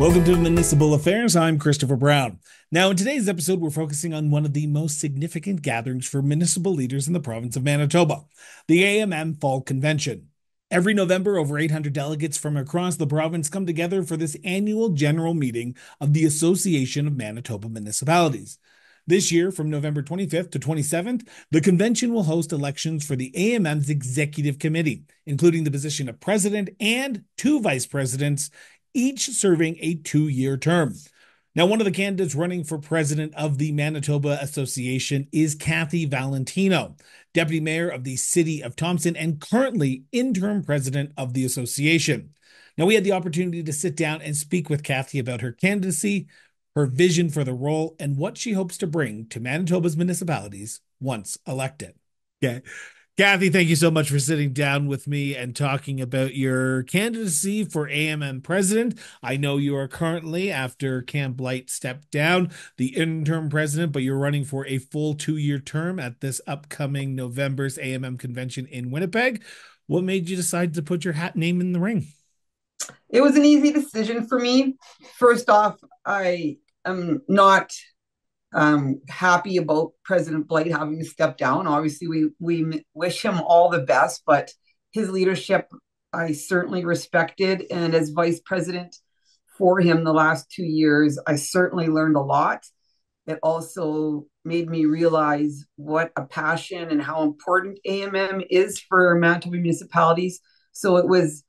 Welcome to Municipal Affairs. I'm Christopher Brown. Now, in today's episode, we're focusing on one of the most significant gatherings for municipal leaders in the province of Manitoba, the AMM Fall Convention. Every November, over 800 delegates from across the province come together for this annual general meeting of the Association of Manitoba Municipalities. This year, from November 25th to 27th, the convention will host elections for the AMM's executive committee, including the position of president and two vice presidents, each serving a two-year term. Now, one of the candidates running for president of the Manitoba Association is Kathy Valentino, deputy mayor of the city of Thompson and currently interim president of the association. Now, we had the opportunity to sit down and speak with Kathy about her candidacy, her vision for the role, and what she hopes to bring to Manitoba's municipalities once elected. Okay. Kathy, thank you so much for sitting down with me and talking about your candidacy for AMM president. I know you are currently, after Cam Blight stepped down, the interim president, but you're running for a full two-year term at this upcoming November's AMM convention in Winnipeg. What made you decide to put your name in the ring? It was an easy decision for me. First off, I am not happy about President Blight having to step down. Obviously, we wish him all the best, but his leadership I certainly respected. And as vice president for him the last 2 years, I certainly learned a lot. It also made me realize what a passion and how important AMM is for Manitoba municipalities. So it was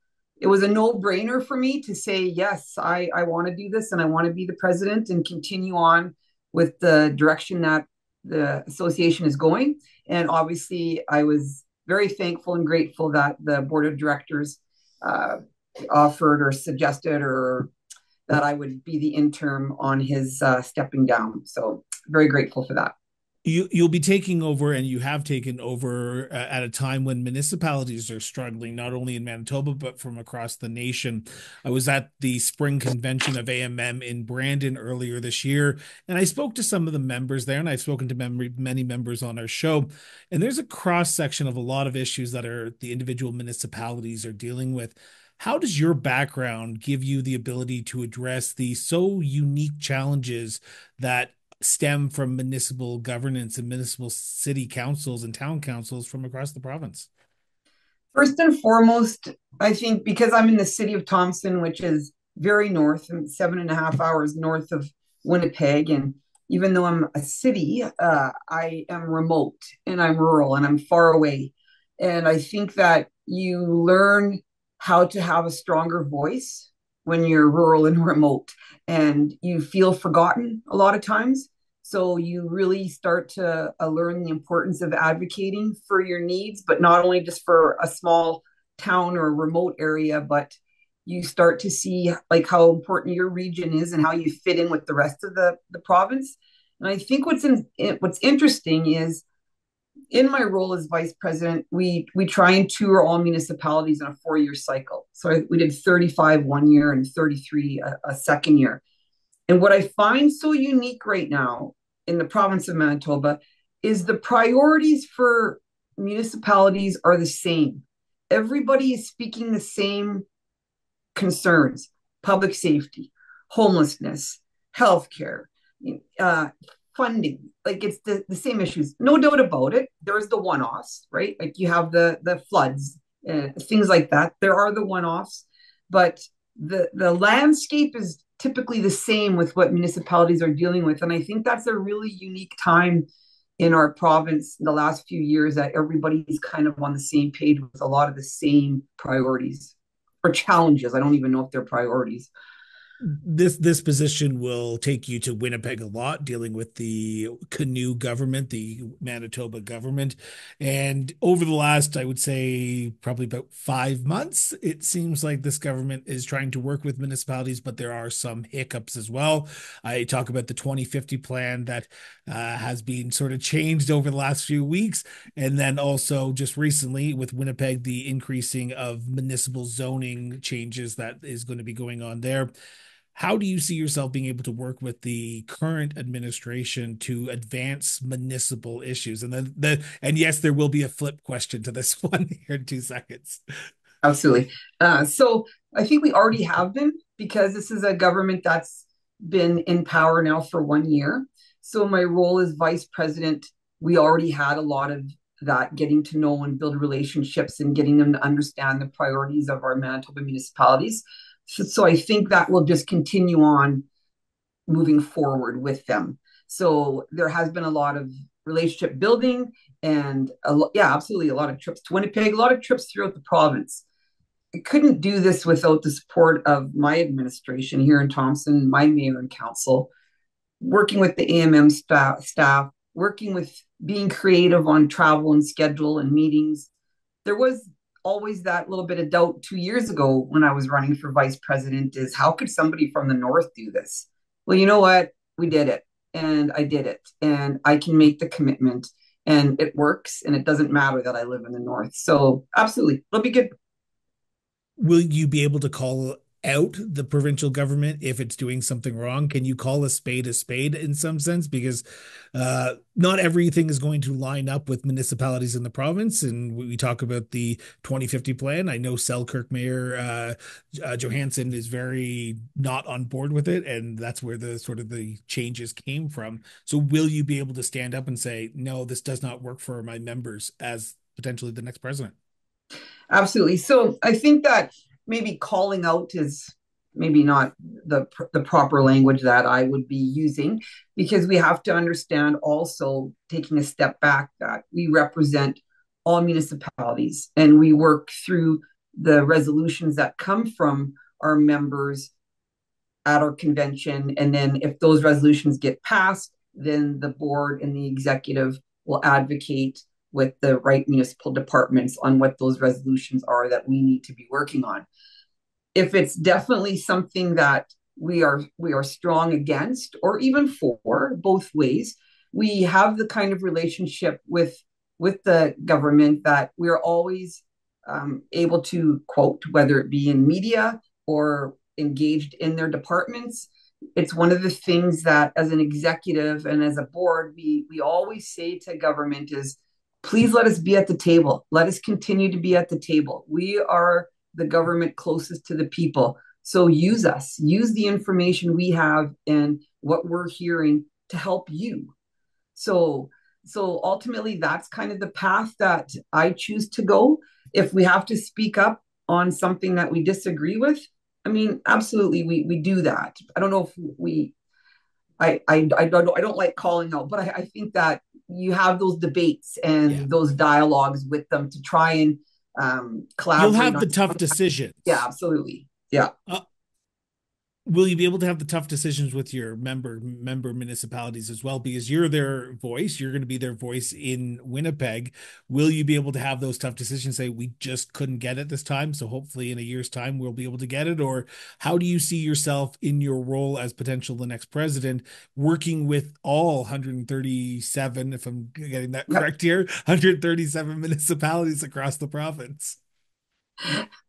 a no-brainer for me to say, yes, I want to do this and I want to be the president and continue on with the direction that the association is going. And obviously, I was very thankful and grateful that the board of directors offered or suggested or that I would be the interim on his stepping down. So very grateful for that. You'll be taking over, and you have taken over at a time when municipalities are struggling, not only in Manitoba, but from across the nation. I was at the spring convention of AMM in Brandon earlier this year, and I spoke to some of the members there, and I've spoken to many members on our show. And there's a cross-section of a lot of issues that are the individual municipalities are dealing with. How does your background give you the ability to address the so unique challenges that stem from municipal governance and municipal city councils and town councils from across the province? First and foremost, I think because I'm in the city of Thompson, which is very north and 7.5 hours north of Winnipeg. And even though I'm a city, I am remote and I'm rural and I'm far away. And I think that you learn how to have a stronger voice when you're rural and remote, and you feel forgotten a lot of times. So you really start to learn the importance of advocating for your needs, but not only just for a small town or remote area, but you start to see like how important your region is and how you fit in with the rest of the province. And I think what's interesting is in my role as vice president, we try and tour all municipalities in a 4-year cycle. So we did 35 one year and 33 a second year. And what I find so unique right now in the province of Manitoba is the priorities for municipalities are the same. Everybody is speaking the same concerns: public safety, homelessness, healthcare, funding. Like it's the same issues, no doubt about it. There's the one-offs, right? Like you have the floods, things like that. There are the one-offs, but the landscape is typically the same with what municipalities are dealing with. And I think that's a really unique time in our province in the last few years that everybody's kind of on the same page with a lot of the same priorities or challenges. I don't even know if they're priorities. This position will take you to Winnipeg a lot, dealing with the Canoe government, the Manitoba government. And over the last, I would say, probably about 5 months, it seems like this government is trying to work with municipalities, but there are some hiccups as well. I talk about the 2050 plan that has been sort of changed over the last few weeks. And then also just recently with Winnipeg, the increasing of municipal zoning changes that is going to be going on there. How do you see yourself being able to work with the current administration to advance municipal issues? And then and yes, there will be a flip question to this one here in 2 seconds. Absolutely. So I think we already have been, because this is a government that's been in power now for 1 year. So my role as vice president, we already had a lot of that, getting to know and build relationships and getting them to understand the priorities of our Manitoba municipalities. So I think that will just continue on moving forward with them. So there has been a lot of relationship building and absolutely a lot of trips to Winnipeg, a lot of trips throughout the province. I couldn't do this without the support of my administration here in Thompson, my mayor and council, working with the AMM staff, working with being creative on travel and schedule and meetings. There was always that little bit of doubt 2 years ago when I was running for vice president is, how could somebody from the north do this? Well, you know what? We did it. And I did it. And I can make the commitment. And it works. And it doesn't matter that I live in the north. So absolutely, it'll be good. Will you be able to call out the provincial government if it's doing something wrong? Can you call a spade in some sense? Because not everything is going to line up with municipalities in the province. And we talk about the 2050 plan. I know Selkirk Mayor Johansson is very not on board with it. And that's where the sort of the changes came from. So will you be able to stand up and say, no, this does not work for my members as potentially the next president? Absolutely. So I think that maybe calling out is maybe not the proper language that I would be using, because we have to understand also, taking a step back, that we represent all municipalities and we work through the resolutions that come from our members at our convention. And then if those resolutions get passed, then the board and the executive will advocate with the right municipal departments on what those resolutions are that we need to be working on. If it's definitely something that we are strong against or even for, both ways, we have the kind of relationship with the government that we're always able to quote, whether it be in media or engaged in their departments. It's one of the things that as an executive and as a board, we always say to government is, please let us be at the table. Let us continue to be at the table. We are the government closest to the people. So use us, use the information we have and what we're hearing to help you. So ultimately, that's kind of the path that I choose to go. If we have to speak up on something that we disagree with, I mean, absolutely, we do that. I don't know if we... I don't like calling out, but I think that you have those debates and those dialogues with them to try and collaborate. You'll have the tough decisions. Yeah, absolutely. Yeah. Will you be able to have the tough decisions with your member municipalities as well? Because you're their voice. You're going to be their voice in Winnipeg. Will you be able to have those tough decisions, say, we just couldn't get it this time, so hopefully in a year's time we'll be able to get it? Or how do you see yourself in your role as potential the next president, working with all 137, if I'm getting that correct here, 137 municipalities across the province?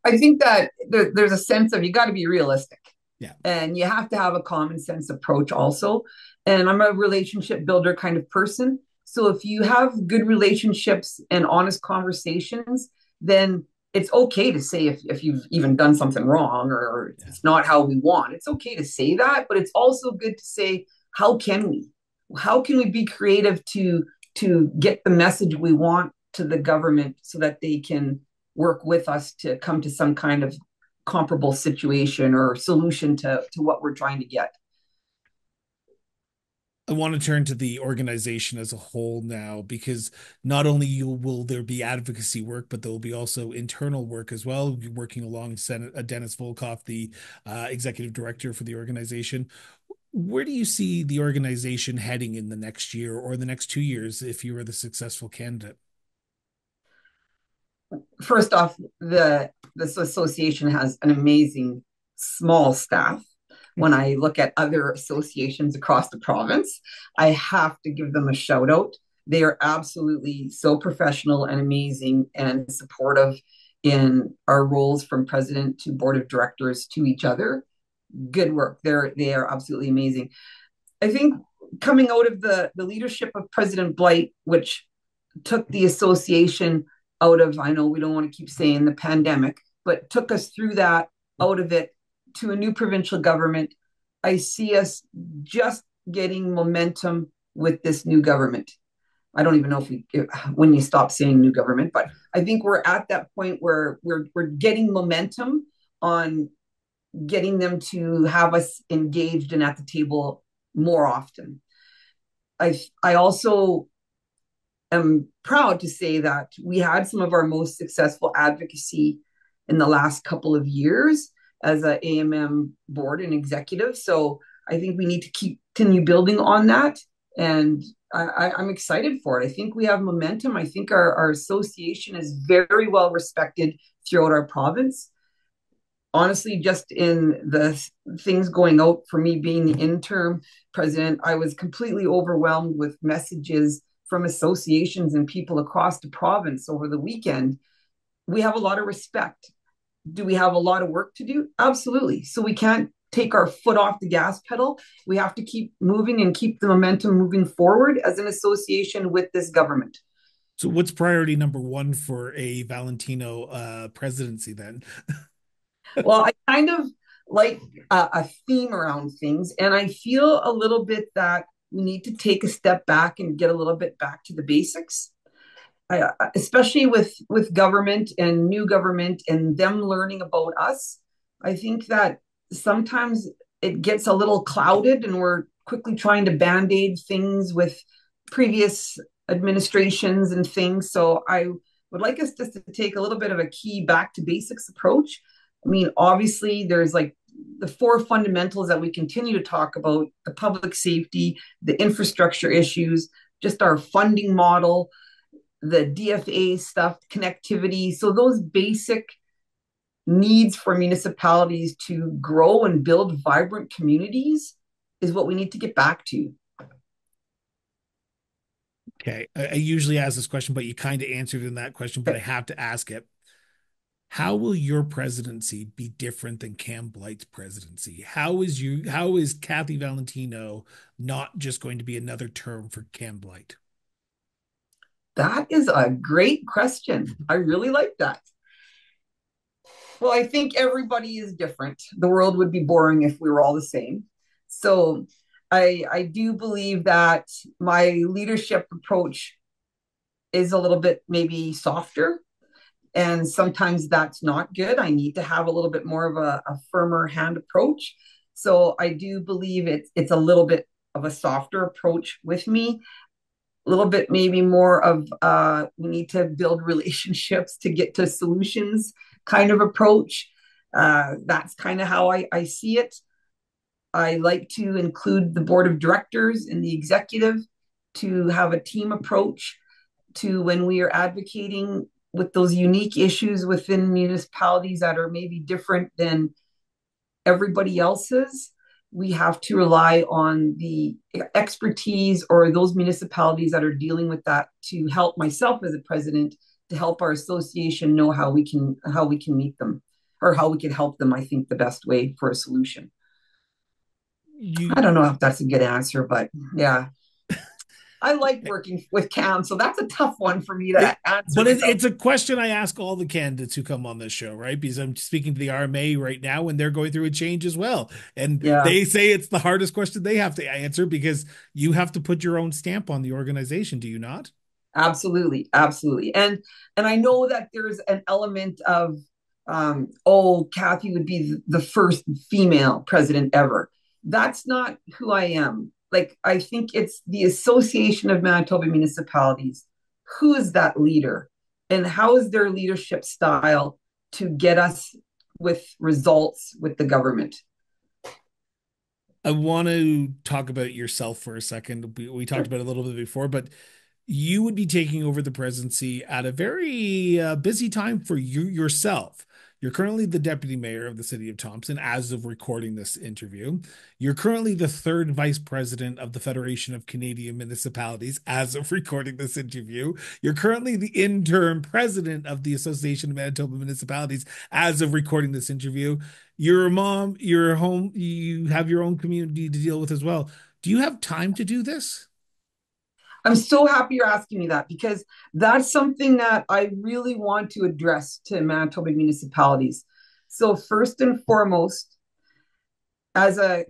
I think that there's a sense of, you got to be realistic. Yeah. And you have to have a common sense approach also. And I'm a relationship builder kind of person. So if you have good relationships and honest conversations, then it's okay to say if you've even done something wrong or it's not how we want. It's okay to say that, but it's also good to say, how can we be creative to get the message we want to the government so that they can work with us to come to some kind of comparable situation or solution to what we're trying to get. I want to turn to the organization as a whole now, because not only will there be advocacy work, but there will be also internal work as well. You're working along Dennis Volkoff, the executive director for the organization. Where do you see the organization heading in the next year or the next 2 years if you are the successful candidate? First off, this association has an amazing small staff. When I look at other associations across the province, I have to give them a shout out. They are absolutely so professional and amazing and supportive in our roles, from president to board of directors to each other. Good work. They are absolutely amazing. I think coming out of the leadership of President Blight, which took the association out of, I know we don't want to keep saying the pandemic, but took us through that, out of it, to a new provincial government, I see us just getting momentum with this new government. I don't even know when you stop saying new government, but I think we're at that point where we're getting momentum on getting them to have us engaged and at the table more often. I also am proud to say that we had some of our most successful advocacy in the last couple of years as an AMM board and executive. So I think we need to continue building on that. And I'm excited for it. I think we have momentum. I think our association is very well respected throughout our province. Honestly, just in the things going out for me being the interim president, I was completely overwhelmed with messages from associations and people across the province over the weekend. We have a lot of respect. Do we have a lot of work to do? Absolutely. So we can't take our foot off the gas pedal. We have to keep moving and keep the momentum moving forward as an association with this government. So what's priority number one for a Valentino presidency then? Well, I kind of like a theme around things, and I feel a little bit that we need to take a step back and get a little bit back to the basics, especially with government and new government and them learning about us. I think that sometimes it gets a little clouded and we're quickly trying to band-aid things with previous administrations and things. So I would like us just to take a little bit of a key back to basics approach. I mean, obviously there's like the four fundamentals that we continue to talk about: the public safety, the infrastructure issues, just our funding model, the DFA stuff, connectivity. So those basic needs for municipalities to grow and build vibrant communities is what we need to get back to. Okay. I usually ask this question, but you kind of answered in that question, but I have to ask it. How will your presidency be different than Cam Blight's presidency? How is Kathy Valentino not just going to be another term for Cam Blight? That is a great question. I really like that. Well, I think everybody is different. The world would be boring if we were all the same. So I do believe that my leadership approach is a little bit maybe softer. And sometimes that's not good. I need to have a little bit more of a firmer hand approach. So I do believe it's a little bit of a softer approach with me. A little bit maybe more of we need to build relationships to get to solutions kind of approach. That's kind of how I see it. I like to include the board of directors and the executive to have a team approach to when we are advocating with those unique issues within municipalities that are maybe different than everybody else's. We have to rely on the expertise or those municipalities that are dealing with that to help myself as a president, to help our association know how we can meet them or how we can help them, I think, the best way for a solution. I don't know if that's a good answer, but yeah. I like working with Cam, so that's a tough one for me to answer. But it's a question I ask all the candidates who come on this show, right? Because I'm speaking to the RMA right now, and they're going through a change as well. And They say it's the hardest question they have to answer because you have to put your own stamp on the organization, do you not? Absolutely, absolutely. And I know that there's an element of, Kathy would be the first female president ever. That's not who I am. Like, I think it's the Association of Manitoba Municipalities. Who is that leader? And how is their leadership style to get us with results with the government? I want to talk about yourself for a second. We talked about it a little bit before, but you would be taking over the presidency at a very busy time for you yourself. You're currently the deputy mayor of the city of Thompson as of recording this interview. You're currently the third vice president of the Federation of Canadian Municipalities as of recording this interview. You're currently the interim president of the Association of Manitoba Municipalities as of recording this interview. You're a mom, you're home, you have your own community to deal with as well. Do you have time to do this? I'm so happy you're asking me that, because that's something that I really want to address to Manitoba municipalities. So first and foremost, as a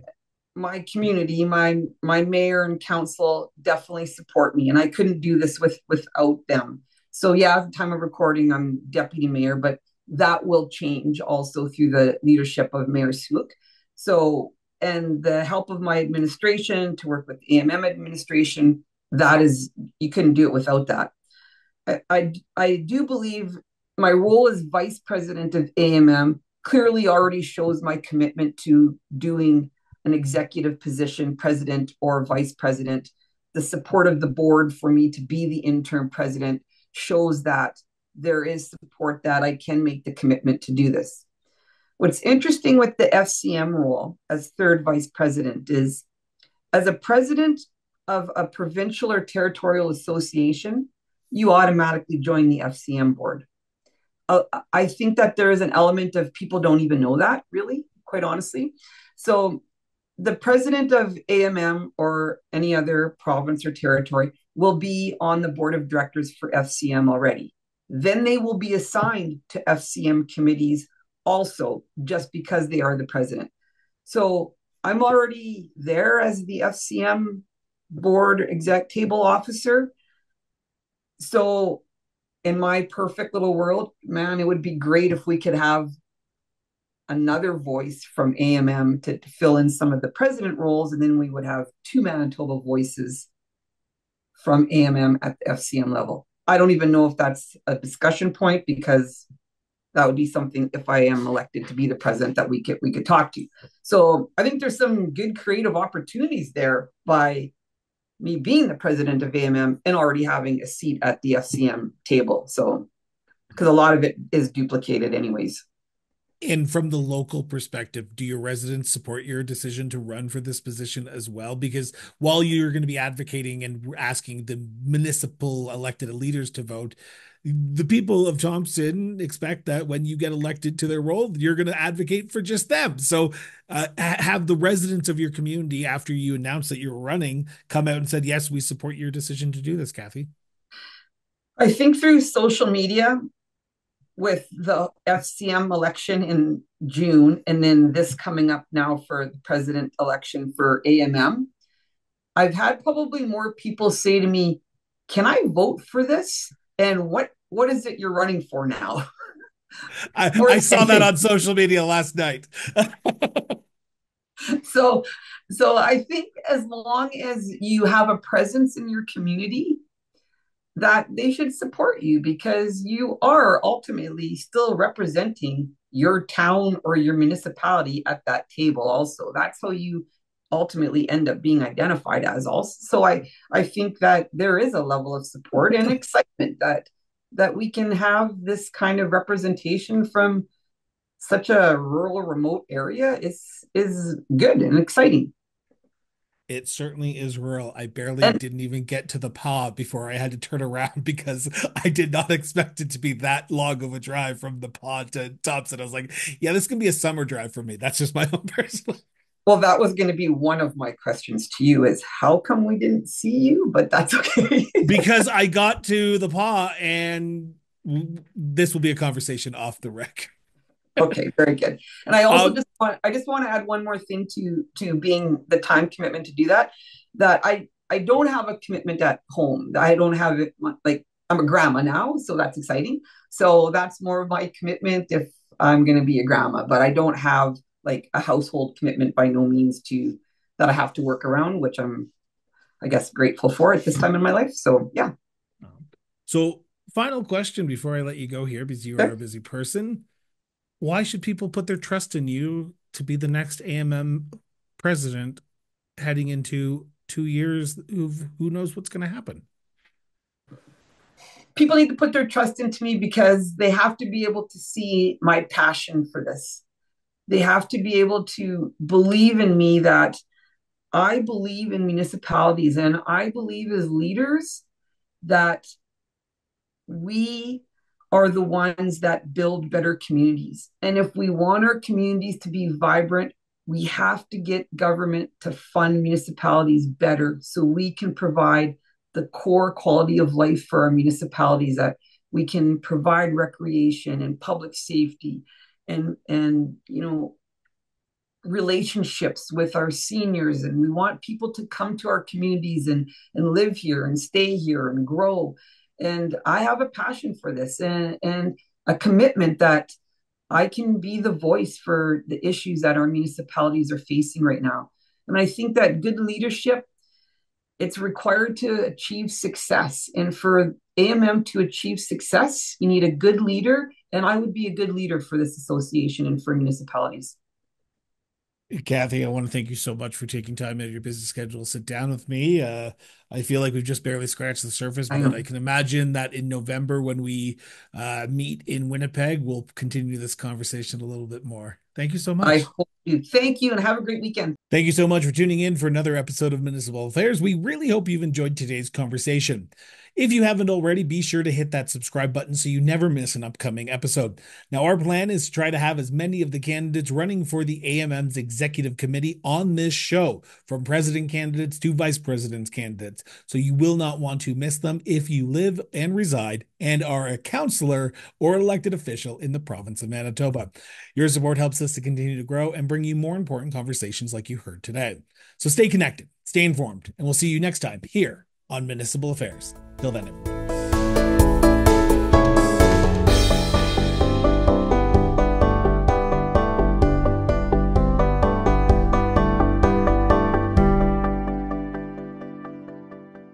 my community, my mayor and council definitely support me, and I couldn't do this without them. So yeah, at the time of recording, I'm deputy mayor, but that will change also through the leadership of Mayor Suuk. So, and the help of my administration to work with the AMM administration, that is, you couldn't do it without that. I do believe my role as vice president of AMM clearly already shows my commitment to doing an executive position, president or vice president. The support of the board for me to be the interim president shows that there is support that I can make the commitment to do this. What's interesting with the FCM role as third vice president is, as a president of a provincial or territorial association, you automatically join the FCM board. I think that there is an element of people don't even know that, really, quite honestly. So the president of AMM or any other province or territory will be on the board of directors for FCM already. Then they will be assigned to FCM committees also, just because they are the president. So I'm already there as the FCM board exec table officer. So in my perfect little world, man, it would be great if we could have another voice from AMM to fill in some of the president roles, and then we would have two Manitoba voices from AMM at the FCM level. I don't even know if that's a discussion point, because that would be something, if I am elected to be the president, that we could talk to. So I think there's some good creative opportunities there by me being the president of AMM and already having a seat at the FCM table. So, because a lot of it is duplicated anyways. And from the local perspective, do your residents support your decision to run for this position as well? Because while you're going to be advocating and asking the municipal elected leaders to vote, the people of Thompson expect that when you get elected to their role, you're going to advocate for just them. So have the residents of your community, after you announced that you're running, come out and said, yes, we support your decision to do this, Kathy? I think through social media, with the FCM election in June, and then this coming up now for the president election for AMM, I've had probably more people say to me, can I vote for this? And what is it you're running for now? I saw that on social media last night. So I think as long as you have a presence in your community, that they should support you, because you are ultimately still representing your town or your municipality at that table also. That's how you ultimately end up being identified as also. So I think that there is a level of support and excitement that we can have this kind of representation from such a rural, remote area is good and exciting. It certainly is rural. I didn't even get to the pub before I had to turn around, because I did not expect it to be that long of a drive from the pub to Thompson. I was like, yeah, this can be a summer drive for me. That's just my own personal. Well, that was going to be one of my questions to you, is how come we didn't see you? But that's okay. Because I got to the pub, and this will be a conversation off the record. Okay, very good. And I also just want to add one more thing to being the time commitment to do that, that I don't have a commitment at home. I don't have it, like, I'm a grandma now, so that's exciting. So that's more of my commitment if I'm going to be a grandma, but I don't have like a household commitment by no means to that I have to work around, which I'm, I guess, grateful for at this time in my life. So, yeah. So final question before I let you go here, because you are a busy person. Why should people put their trust in you to be the next AMM president heading into 2 years? Who knows what's going to happen? People need to put their trust into me because they have to be able to see my passion for this. They have to be able to believe in me, that I believe in municipalities, and I believe as leaders that we are the ones that build better communities. And if we want our communities to be vibrant, we have to get government to fund municipalities better so we can provide the core quality of life for our municipalities, that we can provide recreation and public safety and relationships with our seniors, and we want people to come to our communities and live here and stay here and grow. And I have a passion for this and a commitment that I can be the voice for the issues that our municipalities are facing right now. And I think that good leadership, it's required to achieve success. And for AMM to achieve success, you need a good leader. And I would be a good leader for this association and for municipalities. Kathy, I want to thank you so much for taking time out of your busy schedule to sit down with me. I feel like we've just barely scratched the surface, but I can imagine that in November when we meet in Winnipeg, we'll continue this conversation a little bit more. Thank you so much. I hope you. Thank you, and have a great weekend. Thank you so much for tuning in for another episode of Municipal Affairs. We really hope you've enjoyed today's conversation. If you haven't already, be sure to hit that subscribe button so you never miss an upcoming episode. Now, our plan is to try to have as many of the candidates running for the AMM's executive committee on this show, from president candidates to vice president's candidates. So you will not want to miss them if you live and reside and are a councillor or elected official in the province of Manitoba. Your support helps us to continue to grow and bring you more important conversations like you heard today. So stay connected, stay informed, and we'll see you next time here on Municipal Affairs. Till then.